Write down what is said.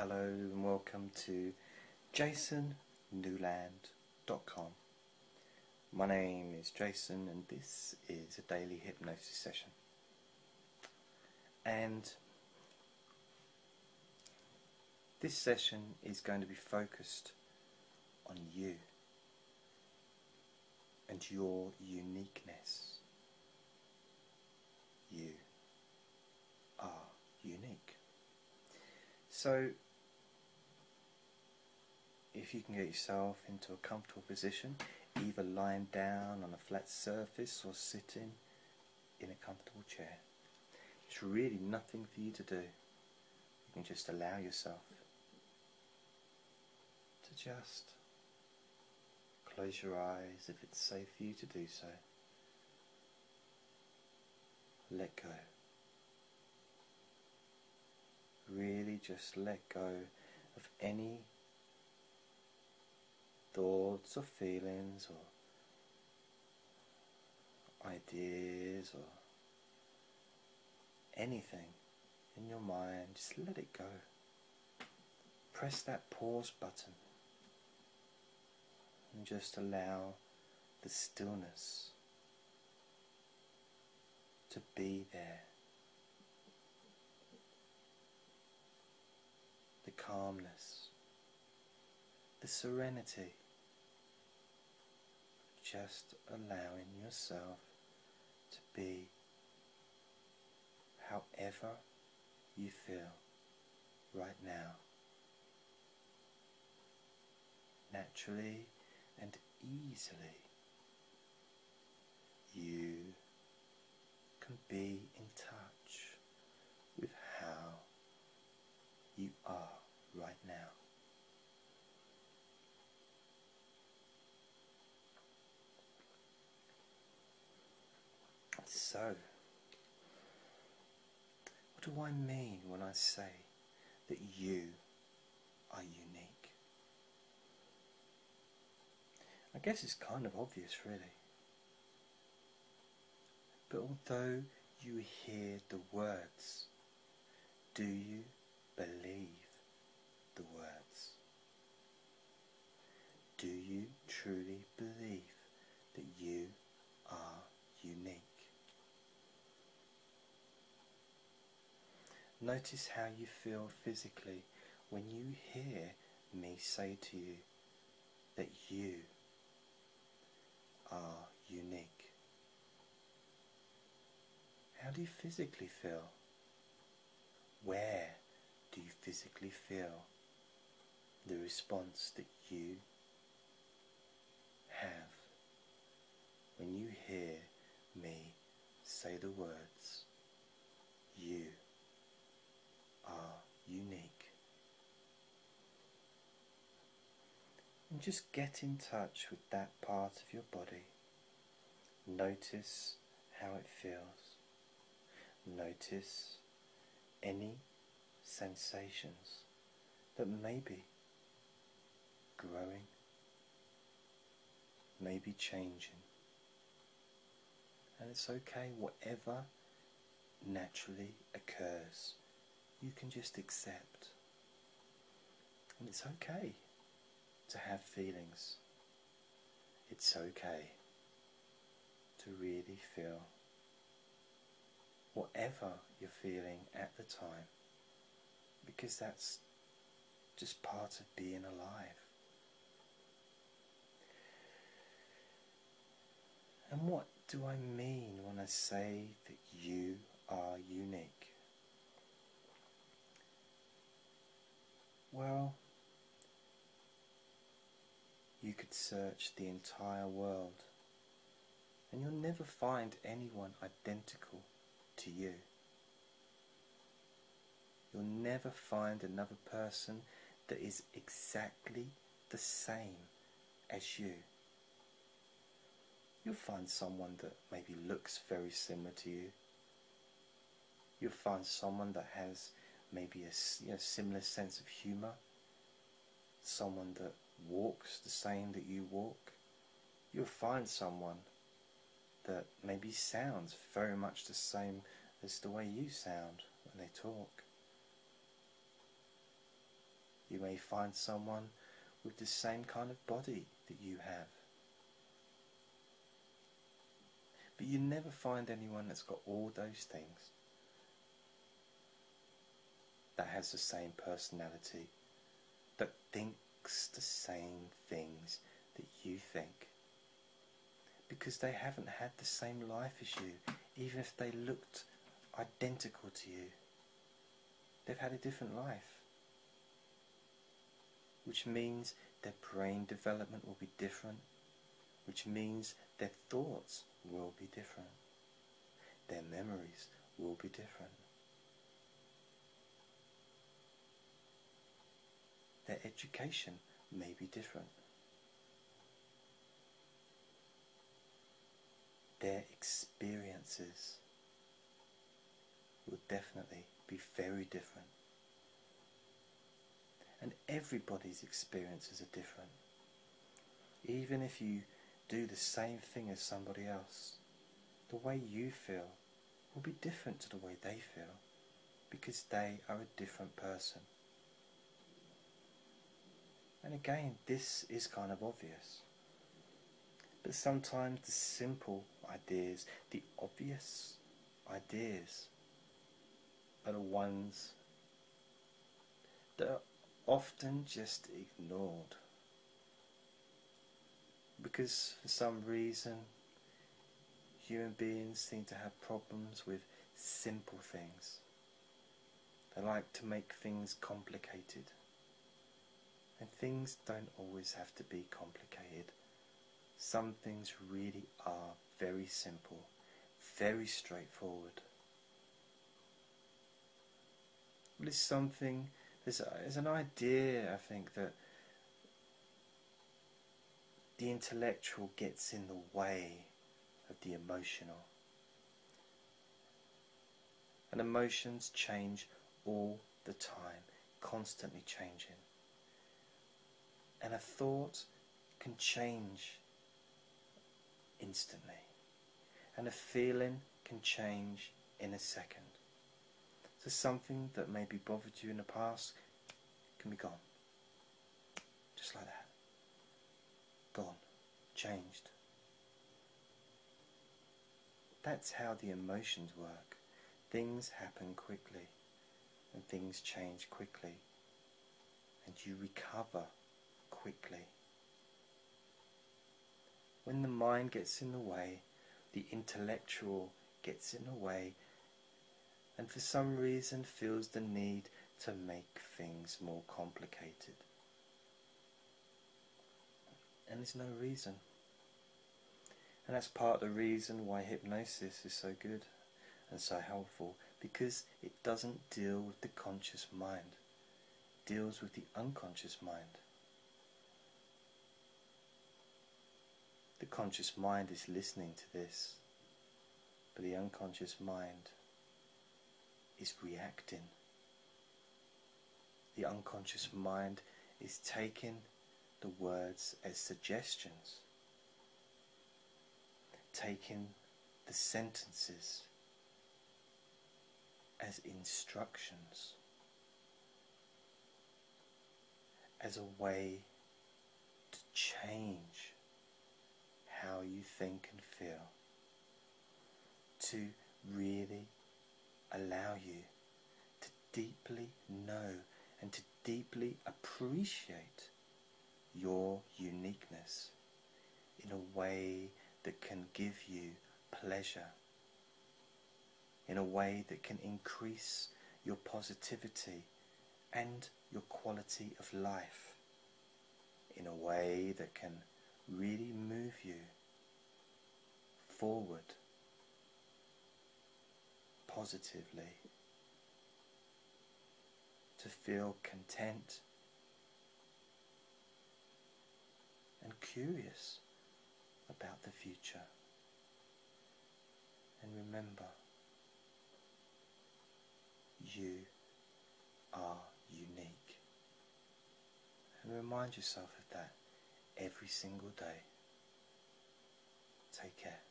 Hello and welcome to jasonnewland.com. My name is Jason and this is a daily hypnosis session. And this session is going to be focused on you and your uniqueness. You are unique. So if you can get yourself into a comfortable position, either lying down on a flat surface or sitting in a comfortable chair, there's really nothing for you to do. You can just allow yourself to just close your eyes if it's safe for you to do so. Let go. Really just let go of any thoughts or feelings or ideas or anything in your mind. Just let it go. Press that pause button and just allow the stillness to be there, the calmness, the serenity. Just allowing yourself to be however you feel right now, naturally and easily. You can be in touch with how you are right now. So, what do I mean when I say that you are unique? I guess it's kind of obvious, really. But although you hear the words, do you believe the words? Do you truly believe that you are unique? Notice how you feel physically when you hear me say to you that you are unique. How do you physically feel? Where do you physically feel the response that you have when you hear me say the words, you are unique? And just get in touch with that part of your body. Notice how it feels. Notice any sensations that may be growing, may be changing. And it's okay, whatever naturally occurs, you can just accept. And it's okay to have feelings. It's okay to really feel whatever you're feeling at the time, because that's just part of being alive. And what do I mean when I say that you are unique? Well, you could search the entire world and you'll never find anyone identical to you. You'll never find another person that is exactly the same as you. You'll find someone that maybe looks very similar to you. You'll find someone that has maybe a similar sense of humour, someone that walks the same that you walk. You'll find someone that maybe sounds very much the same as the way you sound when they talk. may find someone with the same kind of body that you have. But you never find anyone that's got all those things, that has the same personality, that thinks the same things that you think, because they haven't had the same life as you. Even if they looked identical to you, they've had a different life, which means their brain development will be different, which means their thoughts will be different, their memories will be different, their education may be different, their experiences will definitely be very different. And everybody's experiences are different. Even if you do the same thing as somebody else, the way you feel will be different to the way they feel, because they are a different person. And again, this is kind of obvious. But sometimes the simple ideas, the obvious ideas, are the ones that are often just ignored. Because for some reason, human beings seem to have problems with simple things. They like to make things complicated. And things don't always have to be complicated. Some things really are very simple, very straightforward. But it's something, there's an idea, I think, that the intellectual gets in the way of the emotional. And emotions change all the time, constantly changing. And a thought can change instantly, and a feeling can change in a second. So something that maybe bothered you in the past can be gone, just like that, gone, changed. That's how the emotions work. Things happen quickly, and things change quickly, and you recover quickly. When the mind gets in the way, the intellectual gets in the way, and for some reason feels the need to make things more complicated. And there's no reason. And that's part of the reason why hypnosis is so good and so helpful, because it doesn't deal with the conscious mind. It deals with the unconscious mind. The conscious mind is listening to this, but the unconscious mind is reacting. The unconscious mind is taking the words as suggestions, taking the sentences as instructions, as a way to change how you think and feel, to really allow you to deeply know and to deeply appreciate your uniqueness in a way that can give you pleasure, in a way that can increase your positivity and your quality of life, in a way that can really move you forward positively, to feel content and curious about the future. And remember, you are unique. And remind yourself of that every single day. Take care.